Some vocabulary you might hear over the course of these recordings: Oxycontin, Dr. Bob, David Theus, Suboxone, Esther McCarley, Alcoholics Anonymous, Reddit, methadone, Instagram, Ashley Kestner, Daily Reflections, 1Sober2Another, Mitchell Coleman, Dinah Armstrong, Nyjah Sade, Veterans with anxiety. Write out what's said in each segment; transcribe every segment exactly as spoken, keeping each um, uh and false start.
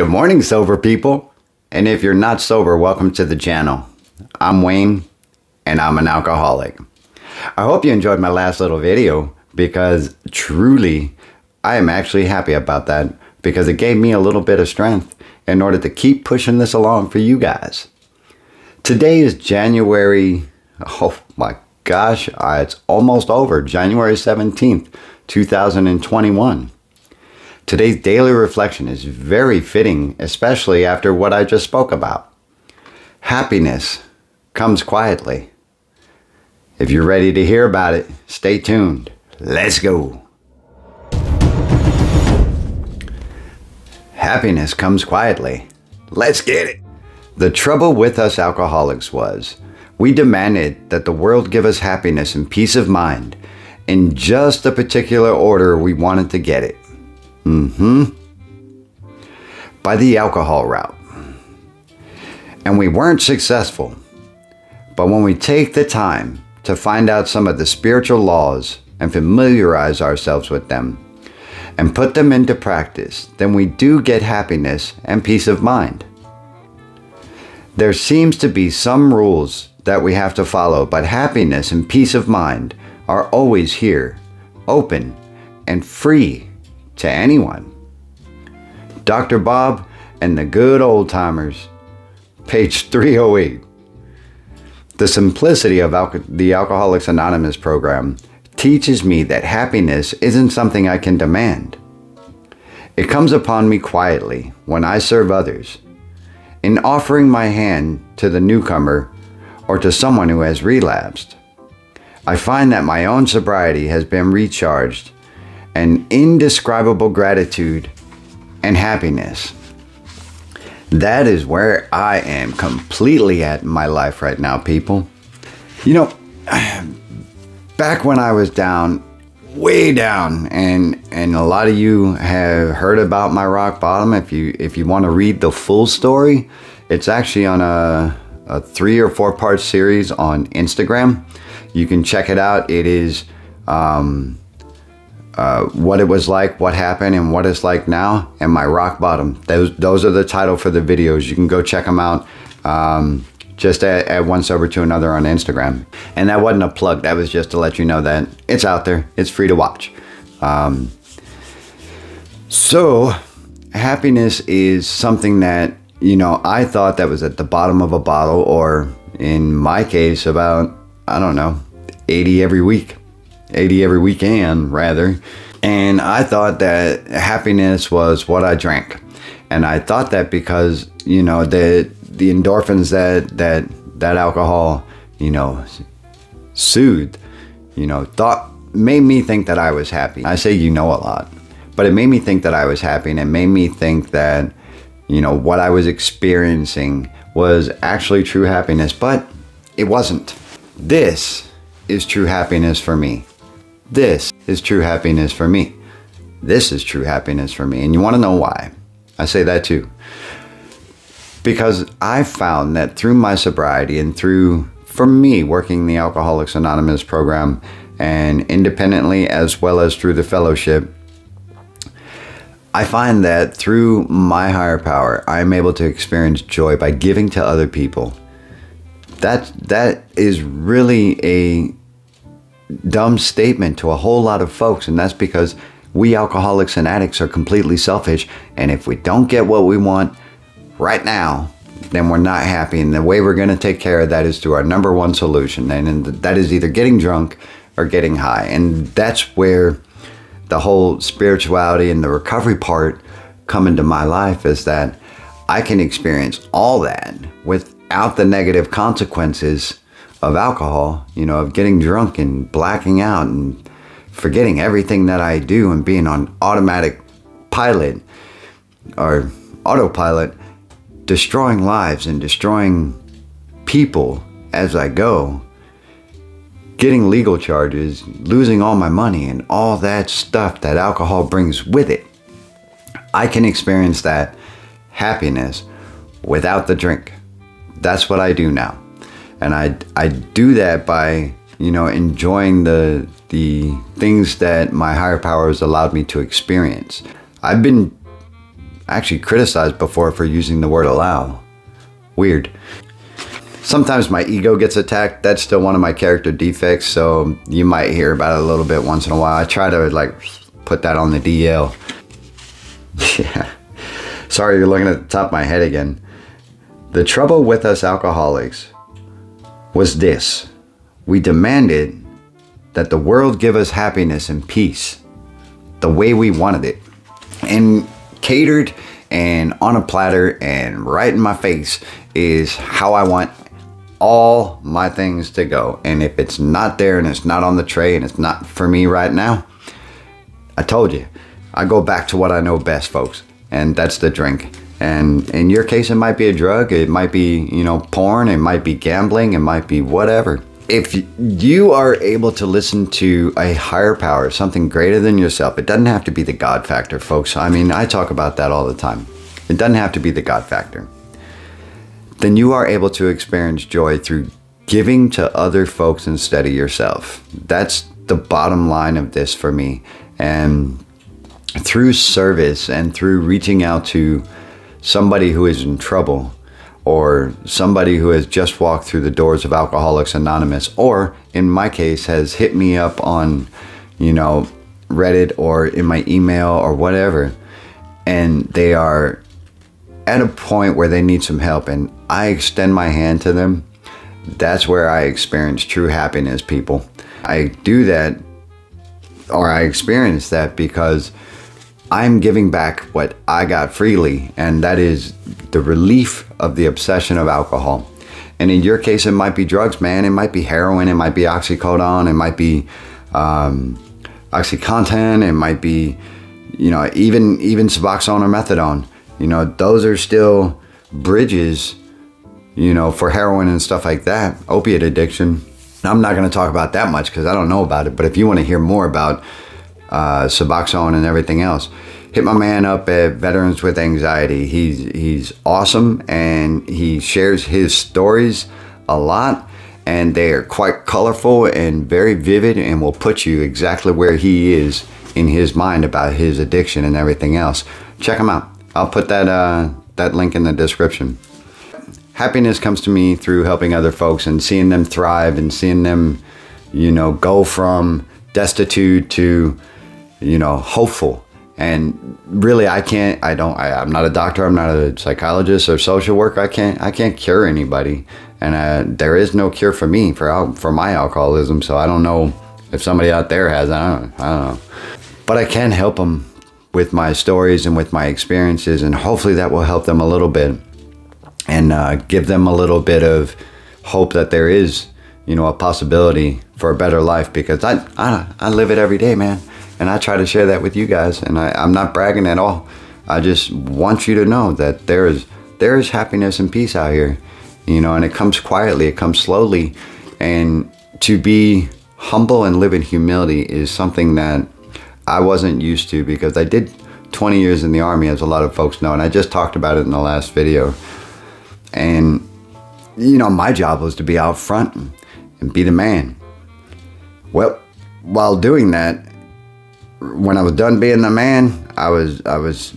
Good morning, sober people. And if you're not sober, welcome to the channel. I'm Wayne, and I'm an alcoholic. I hope you enjoyed my last little video, because truly, I am actually happy about that, because it gave me a little bit of strength in order to keep pushing this along for you guys. Today is January, oh my gosh, it's almost over, January seventeenth, two thousand twenty-one. Today's daily reflection is very fitting, especially after what I just spoke about. Happiness comes quietly. If you're ready to hear about it, stay tuned. Let's go. Happiness comes quietly. Let's get it. The trouble with us alcoholics was, we demanded that the world give us happiness and peace of mind in just the particular order we wanted to get it. Mm-hmm. By the alcohol route. And we weren't successful. But when we take the time to find out some of the spiritual laws and familiarize ourselves with them and put them into practice, then we do get happiness and peace of mind. There seems to be some rules that we have to follow, but happiness and peace of mind are always here, open and free to anyone. Doctor Bob and the Good Old Timers, page three oh eight. The simplicity of Al- the Alcoholics Anonymous program teaches me that happiness isn't something I can demand. It comes upon me quietly when I serve others, in offering my hand to the newcomer or to someone who has relapsed. I find that my own sobriety has been recharged, an indescribable gratitude and happiness. That is where I am completely at in my life right now, people. You know, back when I was down, way down, and and a lot of you have heard about my rock bottom. If you if you want to read the full story, it's actually on a, a three or four part series on Instagram. You can check it out. It is um, Uh, what it was like, what happened, and what it's like now, and my rock bottom. Those those are the title for the videos. You can go check them out. Um, just at, at One Sober to Another on Instagram. And that wasn't a plug. That was just to let you know that it's out there. It's free to watch. Um, so happiness is something that, you know, I thought that was at the bottom of a bottle, or in my case about, I don't know, eighty every week. eighty every weekend, rather. And I thought that happiness was what I drank. And I thought that because, you know, the the endorphins that that that alcohol, you know, soothed, you know, thought made me think that I was happy. I say, you know, a lot, but it made me think that I was happy, and it made me think that, you know, what I was experiencing was actually true happiness, but it wasn't. This is true happiness for me. This is true happiness for me. This is true happiness for me. And you want to know why? I say that too. Because I found that through my sobriety and through, for me, working the Alcoholics Anonymous program and independently, as well as through the fellowship, I find that through my higher power, I am able to experience joy by giving to other people. That, that is really a dumb statement to a whole lot of folks, and that's because we alcoholics and addicts are completely selfish, and if we don't get what we want right now, then we're not happy. And the way we're going to take care of that is through our number one solution, and that is either getting drunk or getting high. And that's where the whole spirituality and the recovery part come into my life, is that I can experience all that without the negative consequences of alcohol, you know, of getting drunk and blacking out and forgetting everything that I do and being on automatic pilot or autopilot, destroying lives and destroying people as I go, getting legal charges, losing all my money and all that stuff that alcohol brings with it. I can experience that happiness without the drink. That's what I do now. And I, I do that by, you know, enjoying the, the things that my higher power has allowed me to experience. I've been actually criticized before for using the word allow. Weird. Sometimes my ego gets attacked. That's still one of my character defects, so you might hear about it a little bit once in a while. I try to like put that on the D L. Yeah. Sorry, you're looking at the top of my head again. The trouble with us alcoholics was this. We demanded that the world give us happiness and peace the way we wanted it, and catered and on a platter and right in my face is how I want all my things to go. And if it's not there and it's not on the tray and it's not for me right now, I told you, I go back to what I know best, folks, and that's the drink. And in your case, it might be a drug, it might be, you know, porn, it might be gambling, it might be whatever. If you are able to listen to a higher power, something greater than yourself, it doesn't have to be the God factor, folks. I mean, I talk about that all the time. It doesn't have to be the God factor. Then you are able to experience joy through giving to other folks instead of yourself. That's the bottom line of this for me. And through service and through reaching out to somebody who is in trouble, or somebody who has just walked through the doors of Alcoholics Anonymous, or in my case has hit me up on, you know, Reddit or in my email or whatever, and they are at a point where they need some help and I extend my hand to them, that's where I experience true happiness, people. I do that, or I experience that because I'm giving back what I got freely, and that is the relief of the obsession of alcohol. And in your case, it might be drugs, man. It might be heroin. It might be Oxycontin. It might be um, Oxycontin. It might be, you know, even, even Suboxone or methadone. You know, those are still bridges, you know, for heroin and stuff like that, opiate addiction. I'm not going to talk about that much because I don't know about it, but if you want to hear more about Uh, Suboxone and everything else, hit my man up at Veterans with Anxiety. He's, he's awesome, and he shares his stories a lot, and they are quite colorful and very vivid and will put you exactly where he is in his mind about his addiction and everything else. Check him out. I'll put that, uh, that link in the description. Happiness comes to me through helping other folks and seeing them thrive and seeing them, you know, go from destitute to, you know, hopeful. And really, I can't, I don't, I, I'm not a doctor, I'm not a psychologist or social worker. I can't, I can't cure anybody. And uh, there is no cure for me, for, for my alcoholism. So I don't know if somebody out there has, I don't, I don't know. But I can help them with my stories and with my experiences. And hopefully that will help them a little bit and uh, give them a little bit of hope that there is, you know, a possibility for a better life, because I, I, I live it every day, man. And I try to share that with you guys, and I, I'm not bragging at all. I just want you to know that there is, there is happiness and peace out here, you know, and it comes quietly, it comes slowly. And to be humble and live in humility is something that I wasn't used to, because I did twenty years in the Army, as a lot of folks know, and I just talked about it in the last video. And, you know, my job was to be out front and be the man. Well, while doing that, when I was done being the man, I was I was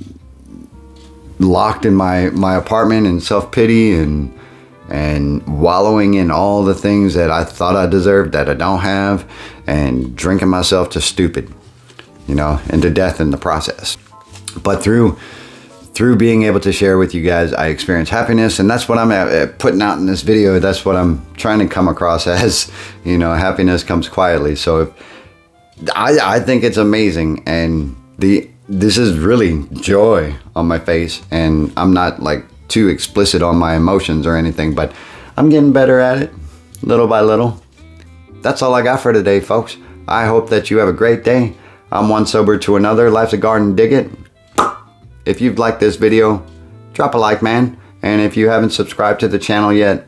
locked in my my apartment in self-pity and and wallowing in all the things that I thought I deserved that I don't have, and drinking myself to stupid, you know, and to death in the process. But through through being able to share with you guys, I experience happiness, and that's what I'm at, at putting out in this video. That's what I'm trying to come across as, you know, happiness comes quietly. So if, I, I think it's amazing, and the this is really joy on my face, and I'm not like too explicit on my emotions or anything, but I'm getting better at it little by little. That's all I got for today, folks. I hope that you have a great day. I'm one sober to another. Life's a garden, dig it. If you've liked this video, drop a like, man. And if you haven't subscribed to the channel yet,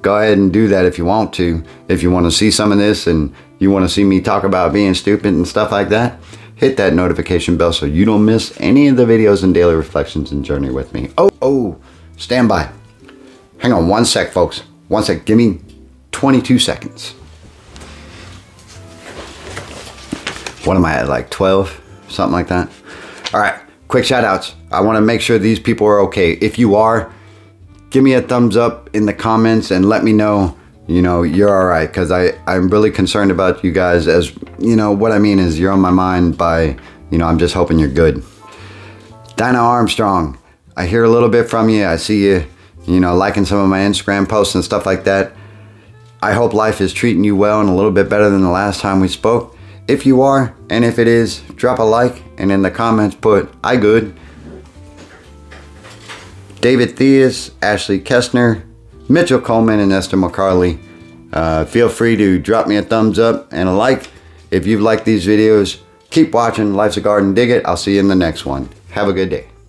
go ahead and do that if you want to. If you want to see some of this and you want to see me talk about being stupid and stuff like that, hit that notification bell so you don't miss any of the videos and daily reflections and journey with me. Oh, oh, stand by. Hang on one sec, folks. One sec. Give me twenty-two seconds. What am I at, like twelve? Something like that. All right. quick shout outs. I want to make sure these people are okay. If you are, give me a thumbs up in the comments and let me know, you know, you're all right. Because I, I'm really concerned about you guys, as, you know, what I mean is you're on my mind by, you know, I'm just hoping you're good. Dinah Armstrong, I hear a little bit from you. I see you, you know, liking some of my Instagram posts and stuff like that. I hope life is treating you well and a little bit better than the last time we spoke. If you are, and if it is, drop a like and in the comments put, I good. David Theus, Ashley Kestner, Mitchell Coleman, and Esther McCarley. Uh, feel free to drop me a thumbs up and a like if you've liked these videos. Keep watching. Life's a Garden. Dig it. I'll see you in the next one. Have a good day.